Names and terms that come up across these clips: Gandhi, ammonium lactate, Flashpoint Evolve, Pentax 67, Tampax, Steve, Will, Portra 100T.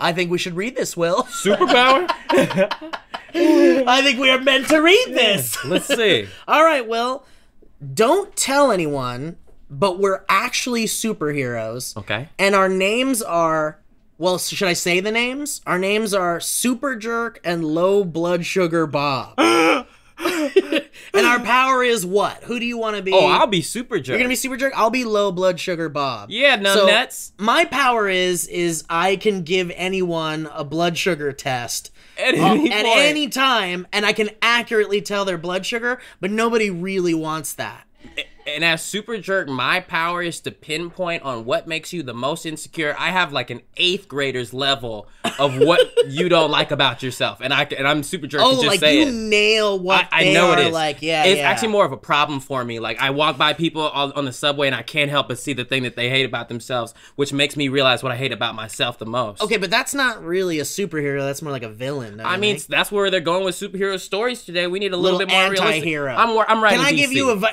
I think we should read this, Will. Superpower? I think we are meant to read this. Yeah, let's see. All right, Will. Don't tell anyone, but we're actually superheroes. Okay. And our names are... Well, should I say the names? Our names are Super Jerk and Low Blood Sugar Bob. And our power is what? Who do you want to be? Oh, I'll be Super Jerk. You're going to be Super Jerk? I'll be Low Blood Sugar Bob. Yeah, no nuts. My power is I can give anyone a blood sugar test. At any time, and I can accurately tell their blood sugar, but nobody really wants that. And as Super Jerk, my power is to pinpoint on what makes you the most insecure. I have like an 8th grader's level of what you don't like about yourself, and I'm Super Jerk. Oh, to just like say you it. Nail what I know it is. Like, yeah, it's actually more of a problem for me. Like I walk by people on the subway, and I can't help but see the thing that they hate about themselves, which makes me realize what I hate about myself the most. Okay, but that's not really a superhero. That's more like a villain. I mean, that's where they're going with superhero stories today. We need a little bit more anti-hero. Realistic. I'm writing.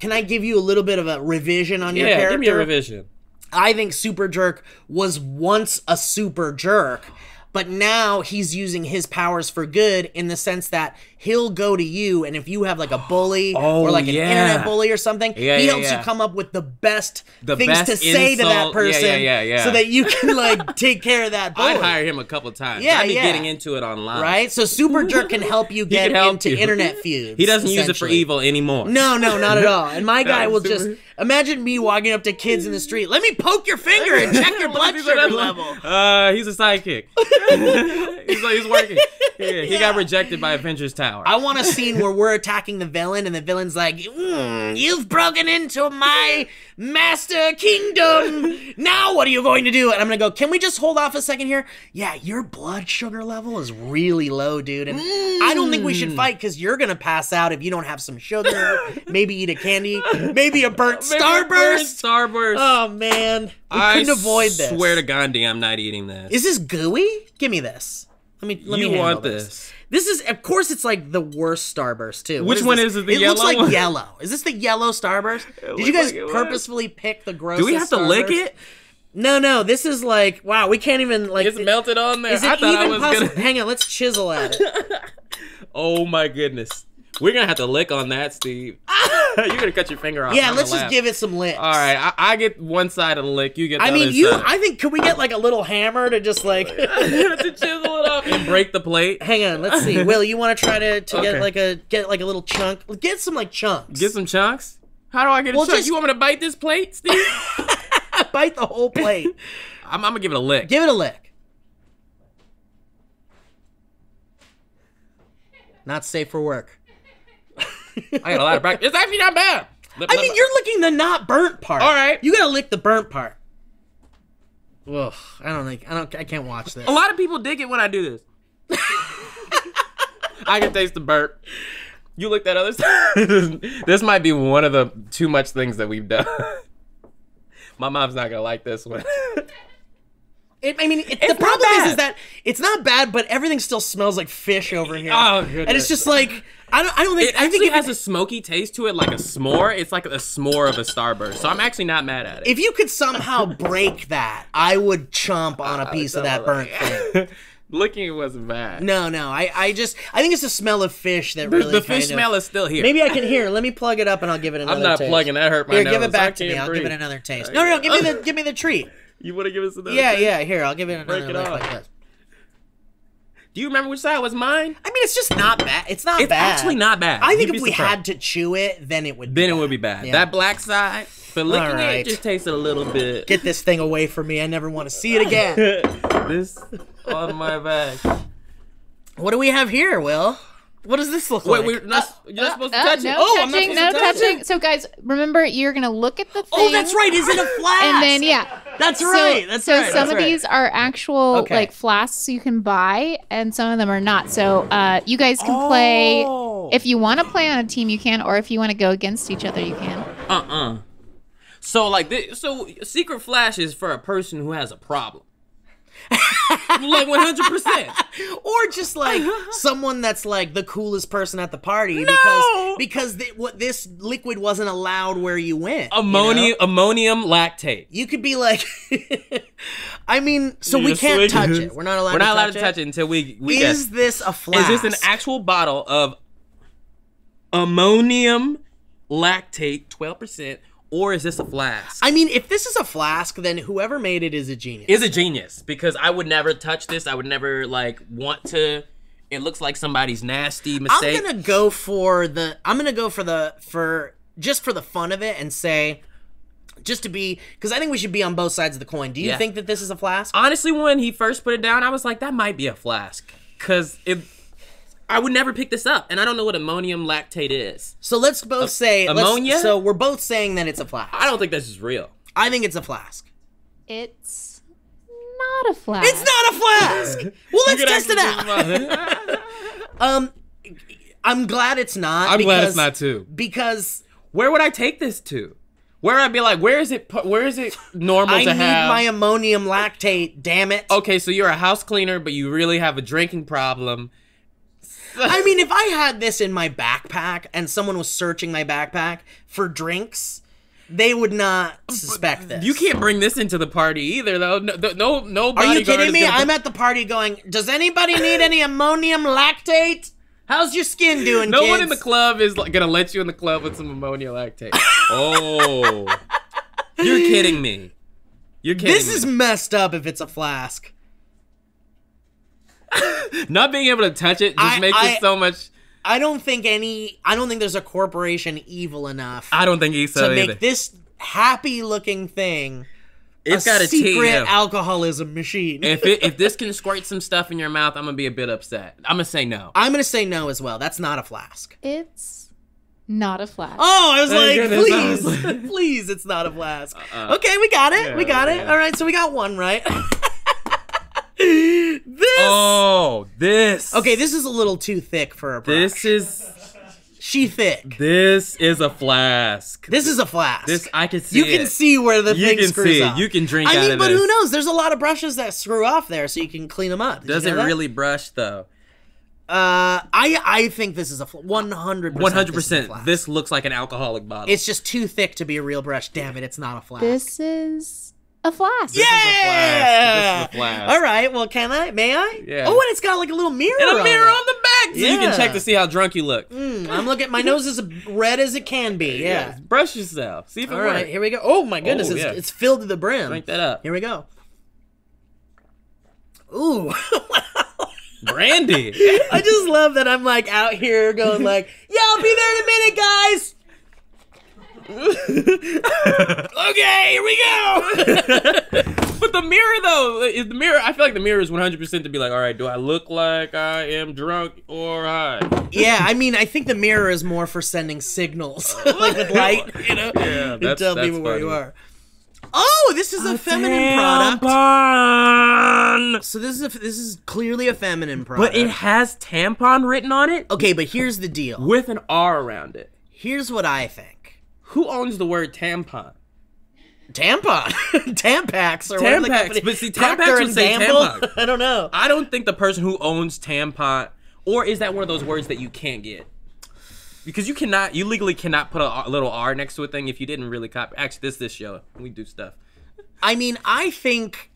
Can I give you a little bit of a revision on your character? Yeah, give me a revision. I think Super Jerk was once a super jerk, but now he's using his powers for good in the sense that he'll go to you, and if you have like a bully or like an internet bully or something, he helps you come up with the best things to say to that person so that you can like take care of that bully. I'd hire him a couple times. Yeah, I'd be getting into it online. Right? So Super Jerk can help you get into internet feuds. He doesn't use it for evil anymore. No, not at all. And my guy will just... Imagine me walking up to kids in the street. Let me poke your finger and check your blood sugar level. He's a sidekick. he's working. Yeah, he got rejected by Avengers Town. I want a scene where we're attacking the villain and the villain's like, you've broken into my master kingdom. Now what are you going to do? And I'm going to go, can we just hold off a second here? Yeah, your blood sugar level is really low, dude. And I don't think we should fight because you're going to pass out if you don't have some sugar. Maybe eat a candy. Maybe a burnt Starburst. Oh, man. I couldn't avoid this. I swear to Gandhi, I'm not eating this. Is this gooey? Give me this. Let me want this. This is, of course, it's like the worst Starburst, too. Which one is it, the yellow? It looks like one? Yellow. Is this the yellow Starburst? Did you guys purposefully pick the grossest Starburst? Do we have to lick it? No. This is like, wow, we can't even, like... It's melted on there. Is it even possible? Hang on, let's chisel at it. Oh, my goodness. We're going to have to lick on that, Steve. You're going to cut your finger off. Yeah, let's just give it some licks. All right, I get one side of the lick. You get the other side. I think, could we get like a little hammer to just like... to chisel it up and break the plate? Hang on, let's see. Will, you want to try to get like a little chunk? Get some like chunks. Get some chunks? How do I get a chunk? You want me to bite this plate, Steve? Bite the whole plate. I'm going to give it a lick. Give it a lick. Not safe for work. I got a lot of practice. It's actually not bad. I mean, you're licking the not burnt part. All right. You got to lick the burnt part. Ugh, I can't watch this. A lot of people dig it when I do this. I can taste the burnt. You lick that other side. This might be one of the too much things that we've done. My mom's not going to like this one. The problem is that it's not bad, but everything still smells like fish over here. Oh, goodness. And it's just like... I think it has a smoky taste to it, like a s'more. It's like a s'more of a Starburst, so I'm actually not mad at it. If you could somehow break that, I would chomp on a piece of that burnt thing. Looking, it wasn't bad. No, I think it's the smell of fish that really the fish smell is still here. Maybe I can hear. Let me plug it up and I'll give it another taste. I'm not plugging. That hurt my nose. Give it back to me. I'll give it another taste. No, give me the treat. You want to give us another taste? Yeah, here, I'll give it another taste. Break it off. Do you remember which side was mine? I mean, it's just not bad. It's actually not bad. I think if we had to chew it, then it would be bad. Then it would be bad. Yeah. That black side, but looking at it, just tasted a little bit. Get this thing away from me. I never want to see it again. This on my back. What do we have here, Will? What does this look like? You're not supposed to touch it. No touching. So, guys, remember, you're going to look at the thing. Oh, that's right. Is it a flask? And then, yeah. That's right. So some of these are actual like flasks you can buy, and some of them are not. So you guys can play. If you want to play on a team, you can, or if you want to go against each other, you can. So like this. So secret flash is for a person who has a problem. Like 100%, or just like someone that's like the coolest person at the party because this liquid wasn't allowed where you went. Ammonium lactate. You could be like, I mean, so we can't touch it. We're not allowed. We're not allowed to touch it until we guess. Is this a flask? Is this an actual bottle of ammonium lactate, 12%, or is this a flask? I mean, if this is a flask, then whoever made it is a genius. Is a genius, because I would never touch this. I would never like want to. It looks like somebody's nasty mistake. I'm gonna go for the. I'm gonna go for the just for the fun of it and say. Just to be, because I think we should be on both sides of the coin. Do you think that this is a flask? Honestly, when he first put it down, I was like, that might be a flask. Because I would never pick this up. And I don't know what ammonium lactate is. So let's both say. Ammonia? So we're both saying that it's a flask. I don't think this is real. I think it's a flask. It's not a flask. It's not a flask! Well, let's test it out. I'm glad it's not. I'm glad it's not, too. Because where would I take this to? Where I'd be like, where is it normal to have? I need my ammonium lactate, damn it. Okay, so you're a house cleaner, but you really have a drinking problem. I mean, if I had this in my backpack and someone was searching my backpack for drinks, they would not suspect this. You can't bring this into the party either, though. No bodyguard. Are you kidding me? I'm at the party going, does anybody need any ammonium lactate? How's your skin doing, kids? No one in the club is gonna let you in the club with some ammonia lactate. Oh, you're kidding me. You're kidding me. This is messed up if it's a flask. Not being able to touch it just makes it so much. I don't think there's a corporation evil enough. I don't think so either. To make this happy-looking thing. It's got a secret alcoholism machine. If this can squirt some stuff in your mouth, I'm gonna be a bit upset. I'm gonna say no. I'm gonna say no as well. That's not a flask. It's not a flask. Oh, I was like, please, please, it's not a flask. Okay, we got it. Yeah, we got it. All right, so we got one right. This. Okay, this is a little too thick for a. This is. She thick. This is a flask. This is a flask. This I can see. You can see where the thing screws up. You can drink out of this. I mean, but who knows? There's a lot of brushes that screw off there, so you can clean them up. Does it really brush though? I think this is a 100%. This looks like an alcoholic bottle. It's just too thick to be a real brush. Damn it! It's not a flask. This is a flask. Yeah. This is a flask. All right. Well, can I? May I? Yeah. Oh, and it's got like a little mirror. And a mirror on the back. So you can check to see how drunk you look. I'm looking. My nose is as red as it can be. Yeah. Brush yourself. See if it works. All right, here we go. Oh my goodness, it's filled to the brim. Drink that up. Here we go. Ooh, brandy. I just love that I'm like out here going like, yeah, I'll be there in a minute, guys. Okay, here we go. But the mirror though, is the mirror. I feel like the mirror is 100% to be like, all right, do I look like I am drunk or high? Yeah, I mean, I think the mirror is more for sending signals, like with light, you know, and tell people where you are. Oh, this is a feminine product. Tampon. So this is clearly a feminine product. But it has tampon written on it. Okay, but here's the deal. With an R around it. Here's what I think. Who owns the word tampon? Tampon? Tampax? Or Tampax. But see, Tampax would say tampon. I don't know. I don't think the person who owns tampon, or is that one of those words that you can't get? Because you cannot, you legally cannot put a little R next to a thing if you didn't really copy. Actually, this show, we do stuff. I mean, I think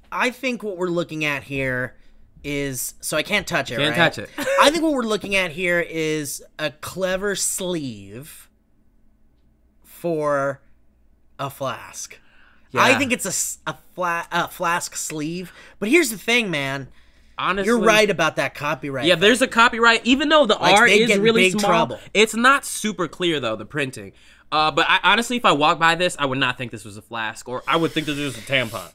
what we're looking at here is, so I can't touch it, right? Can't touch it. I think what we're looking at here is a clever sleeve. For a flask. Yeah. I think it's a flask sleeve. But here's the thing, man. Honestly. You're right about that copyright. Yeah, there's a copyright. Even though the R is really small. Trouble. It's not super clear, though, the printing. But honestly, if I walked by this, I would not think this was a flask. Or I would think this was a tampon.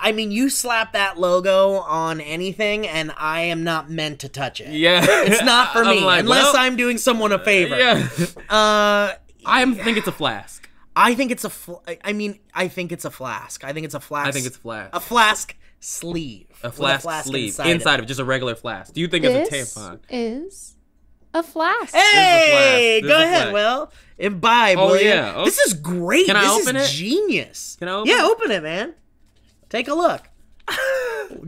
I mean, you slap that logo on anything, and I am not meant to touch it. Yeah. It's not for me. Like, unless I'm doing someone a favor. Yeah. I think it's a flask. I think it's a. I think it's a flask. I think it's a flask. I think it's a flask. A flask sleeve. A flask, sleeve inside of just a regular flask. Do you think it's a tampon? Is a flask. Hey, go ahead, Will. Imbibe, Will. Oh yeah, okay. This is great. Can I open it? This is genius. Can I open it? Yeah, open it, man. Take a look.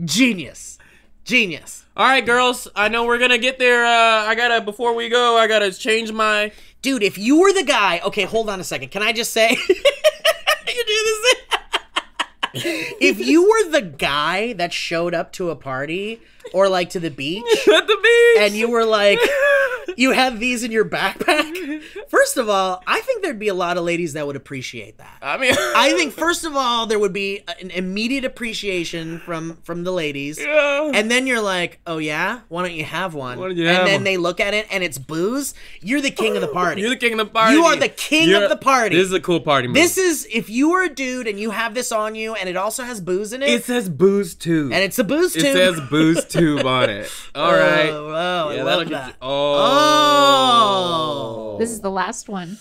Genius. Genius. All right, girls. I know we're gonna get there. Before we go, I gotta change my. Dude, if you were the guy. Okay, hold on a second. Can I just say? You do this. If you were the guy that showed up to a party or like to the beach, at the beach, and you were like, you have these in your backpack, first of all, I think there'd be a lot of ladies that would appreciate that. I mean, I think first of all, there would be an immediate appreciation from the ladies. Yeah. And then you're like, oh yeah, why don't you have one? Why don't you have one? They look at it and it's booze. You're the king of the party. You're the king of the party. You are the king of the party. This is a cool party move. This is, if you are a dude and you have this on you and it also has booze in it. It says booze tube. And it's a booze tube. It says booze tube on it. All right. Oh, yeah, I love that. Oh. This is the last one.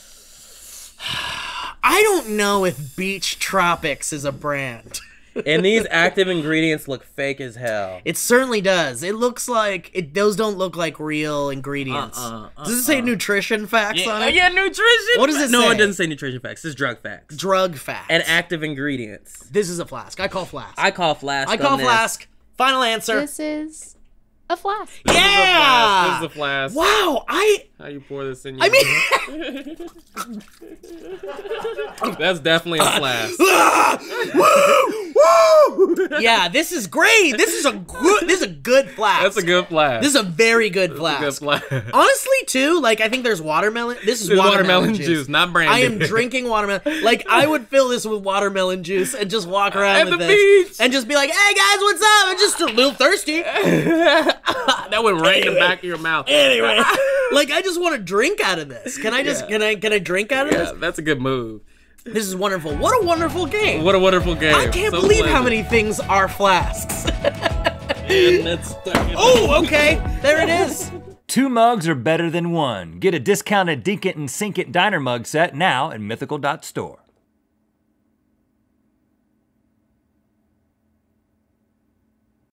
I don't know if Beach Tropics is a brand. And these active ingredients look fake as hell. It certainly does. It looks like it, those don't look like real ingredients. Does it say nutrition facts on it? Yeah, nutrition. What does it say? No, it doesn't say nutrition facts. It's drug facts. Drug facts. And active ingredients. This is a flask. I call flask. I call flask. I call flask. Final answer. This is a flask. Yeah. This is a flask. Wow. How you pour this in? I mean, that's definitely a flask. Woo! Woo! Yeah, this is great. This is a good flask. That's a good flask. This is a very good flask. Good flask. Honestly, too, like I think there's watermelon. This is watermelon juice, not brandy. I am drinking watermelon. Like I would fill this with watermelon juice and just walk around at the beach and just be like, "Hey guys, what's up?" I'm just a little thirsty. That went right in the back of your mouth. Anyway, like I just want to drink out of this. Can I just can I drink out of this? Yeah, that's a good move. This is wonderful. What a wonderful game. What a wonderful game. I can't believe how many things are flasks. And that's oh, okay. There it is. Two mugs are better than one. Get a discounted Dink It and Sink It diner mug set now at mythical.store.